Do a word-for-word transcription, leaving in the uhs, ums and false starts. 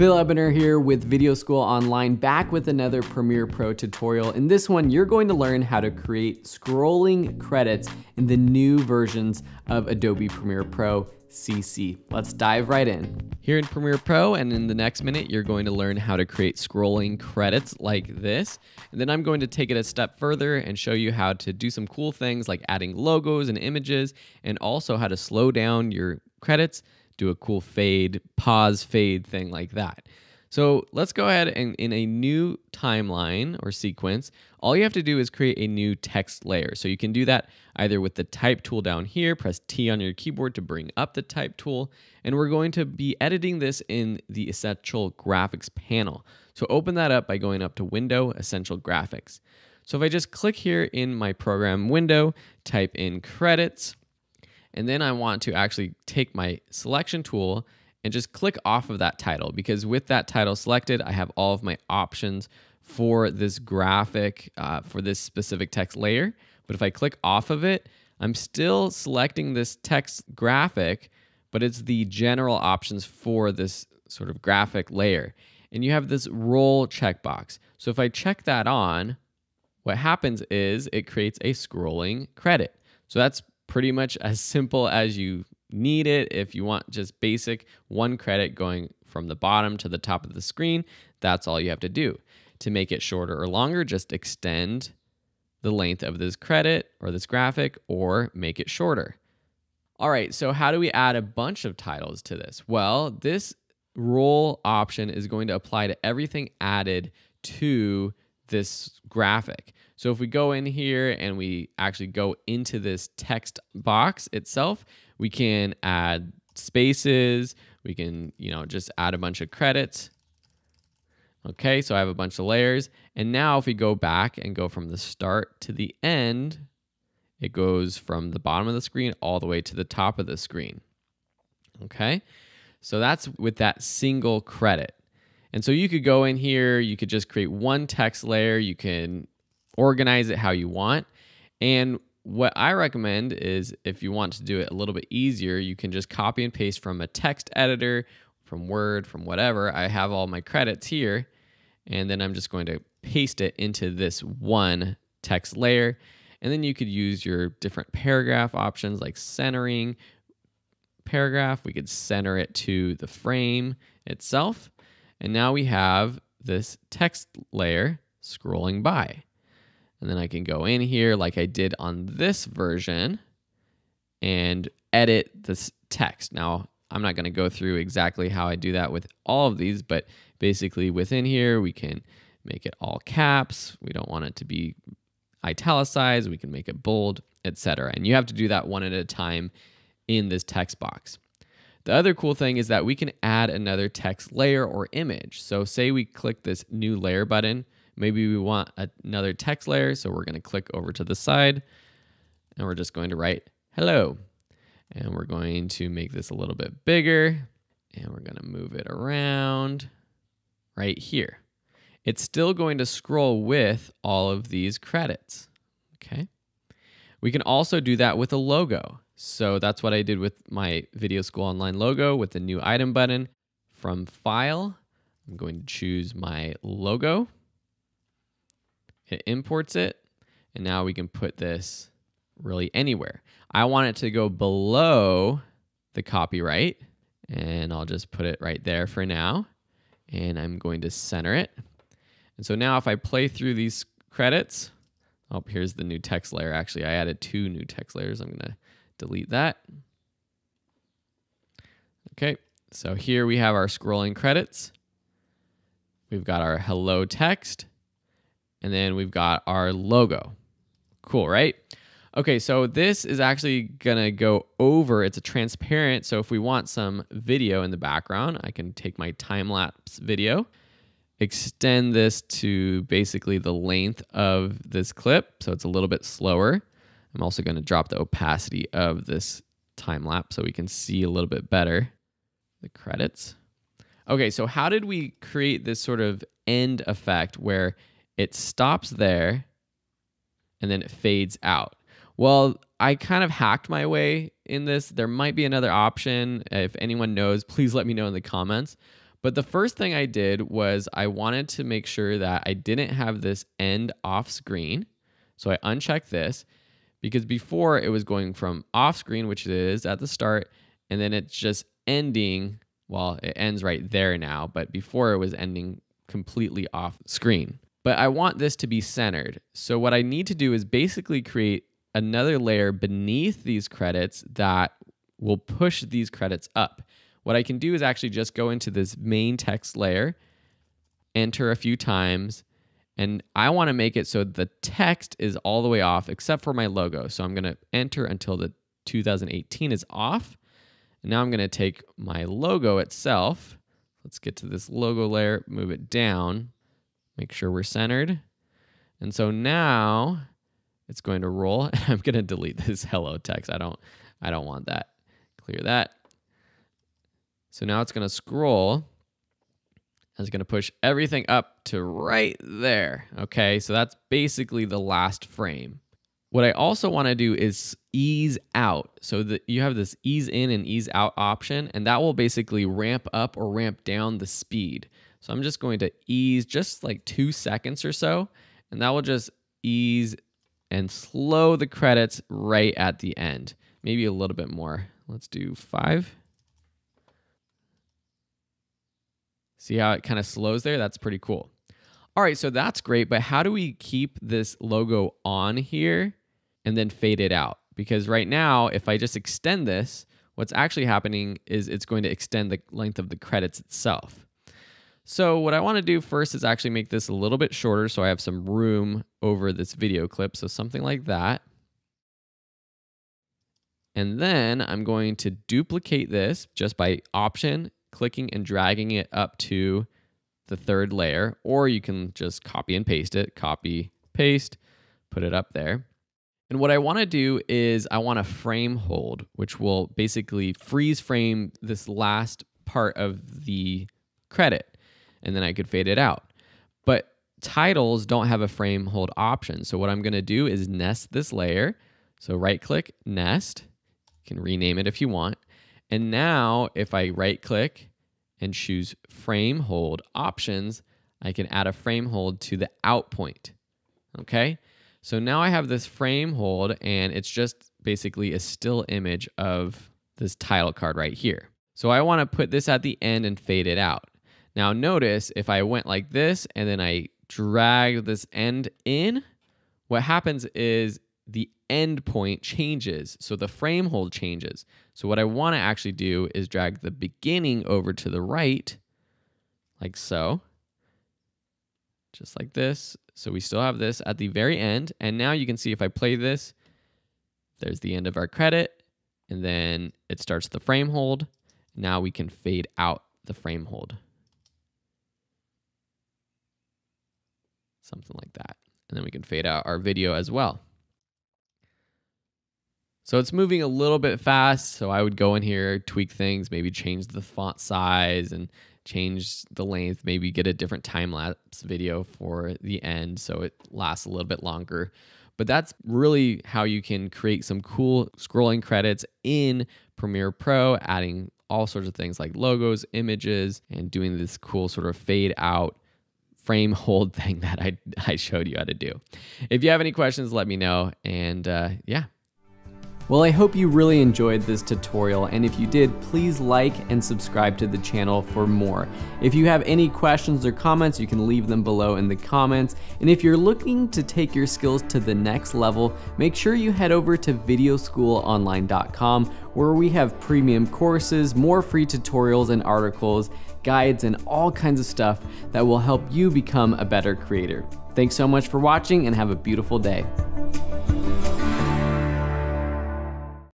Phil Ebiner here with Video School Online, back with another Premiere Pro tutorial. In this one, you're going to learn how to create scrolling credits in the new versions of Adobe Premiere Pro C C. Let's dive right in. Here in Premiere Pro, and in the next minute, you're going to learn how to create scrolling credits like this. And then I'm going to take it a step further and show you how to do some cool things like adding logos and images, and also how to slow down your credits, do a cool fade, pause, fade thing like that. So let's go ahead and in a new timeline or sequence, all you have to do is create a new text layer. So you can do that either with the type tool down here, press T on your keyboard to bring up the type tool, and we're going to be editing this in the Essential Graphics panel. So open that up by going up to Window, Essential Graphics. So if I just click here in my program window, type in credits, and then I want to actually take my selection tool and just click off of that title, because with that title selected, I have all of my options for this graphic, uh, for this specific text layer. But if I click off of it, I'm still selecting this text graphic, but it's the general options for this sort of graphic layer. And you have this roll checkbox. So if I check that on, what happens is it creates a scrolling credit. So that's pretty much as simple as you need it. If you want just basic one credit going from the bottom to the top of the screen, that's all you have to do. To make it shorter or longer, just extend the length of this credit or this graphic, or make it shorter. All right, so how do we add a bunch of titles to this? Well, this roll option is going to apply to everything added to this graphic. So if we go in here and we actually go into this text box itself, we can add spaces, we can, you know, just add a bunch of credits. Okay, so I have a bunch of layers. And now if we go back and go from the start to the end, it goes from the bottom of the screen all the way to the top of the screen. Okay, so that's with that single credit. And so you could go in here, you could just create one text layer, you can organize it how you want. And what I recommend is if you want to do it a little bit easier, you can just copy and paste from a text editor, from Word, from whatever. I have all my credits here, and then I'm just going to paste it into this one text layer. And then you could use your different paragraph options like centering paragraph. We could center it to the frame itself. And now we have this text layer scrolling by. And then I can go in here like I did on this version and edit this text. Now, I'm not going to go through exactly how I do that with all of these, but basically within here, we can make it all caps. We don't want it to be italicized. We can make it bold, et cetera. And you have to do that one at a time in this text box. The other cool thing is that we can add another text layer or image. So say we click this new layer button, maybe we want another text layer. So we're going to click over to the side and we're just going to write hello. And we're going to make this a little bit bigger and we're going to move it around right here. It's still going to scroll with all of these credits. Okay. We can also do that with a logo. So that's what I did with my Video School Online logo with the new item button. From File, I'm going to choose my logo. It imports it. And now we can put this really anywhere. I want it to go below the copyright. And I'll just put it right there for now. And I'm going to center it. And so now if I play through these credits, oh, here's the new text layer. Actually, I added two new text layers. I'm going to delete that. Okay, so here we have our scrolling credits. We've got our hello text, and then we've got our logo. Cool, right? Okay, so this is actually gonna go over. It's a transparent, so if we want some video in the background, I can take my time-lapse video, extend this to basically the length of this clip, so it's a little bit slower. I'm also going to drop the opacity of this time lapse so we can see a little bit better the credits. Okay, so how did we create this sort of end effect where it stops there and then it fades out? Well, I kind of hacked my way in this. There might be another option. If anyone knows, please let me know in the comments. But the first thing I did was I wanted to make sure that I didn't have this end off screen. So I unchecked this because before it was going from off screen, which it is at the start, and then it's just ending, well, it ends right there now, but before it was ending completely off screen. But I want this to be centered. So what I need to do is basically create another layer beneath these credits that will push these credits up. What I can do is actually just go into this main text layer, enter a few times, and I want to make it so the text is all the way off except for my logo. So I'm going to enter until the two thousand eighteen is off. And now I'm going to take my logo itself. Let's get to this logo layer, move it down, make sure we're centered. And so now it's going to roll, and I'm going to delete this hello text. I don't, I don't want that. Clear that. So now it's going to scroll. It's going to push everything up to right there. Okay, so that's basically the last frame. What I also want to do is ease out. So that you have this ease in and ease out option, and that will basically ramp up or ramp down the speed. So I'm just going to ease just like two seconds or so, and that will just ease and slow the credits right at the end. Maybe a little bit more. Let's do five. See how it kind of slows there? That's pretty cool. All right, so that's great, but how do we keep this logo on here and then fade it out? Because right now, if I just extend this, what's actually happening is it's going to extend the length of the credits itself. So what I want to do first is actually make this a little bit shorter so I have some room over this video clip, so something like that. And then I'm going to duplicate this just by option, clicking and dragging it up to the third layer, or you can just copy and paste it, copy, paste, put it up there. And what I want to do is I want to frame hold, which will basically freeze frame this last part of the credit, and then I could fade it out. But titles don't have a frame hold option. So what I'm going to do is nest this layer. So right click, nest. You can rename it if you want. And now if I right click and choose frame hold options, I can add a frame hold to the out point. Okay, so now I have this frame hold, and it's just basically a still image of this title card right here. So I want to put this at the end and fade it out. Now notice if I went like this and then I dragged this end in, what happens is the end point changes, so the frame hold changes. So what I want to actually do is drag the beginning over to the right, like so, just like this. So we still have this at the very end, and now you can see if I play this, there's the end of our credit, and then it starts the frame hold. Now we can fade out the frame hold. Something like that. And then we can fade out our video as well. So it's moving a little bit fast, so I would go in here, tweak things, maybe change the font size and change the length, maybe get a different time-lapse video for the end so it lasts a little bit longer. But that's really how you can create some cool scrolling credits in Premiere Pro, adding all sorts of things like logos, images, and doing this cool sort of fade out frame hold thing that I, I showed you how to do. If you have any questions, let me know, and uh, yeah. Well, I hope you really enjoyed this tutorial, and if you did, please like and subscribe to the channel for more. If you have any questions or comments, you can leave them below in the comments, and if you're looking to take your skills to the next level, make sure you head over to video school online dot com, where we have premium courses, more free tutorials and articles, guides, and all kinds of stuff that will help you become a better creator. Thanks so much for watching, and have a beautiful day.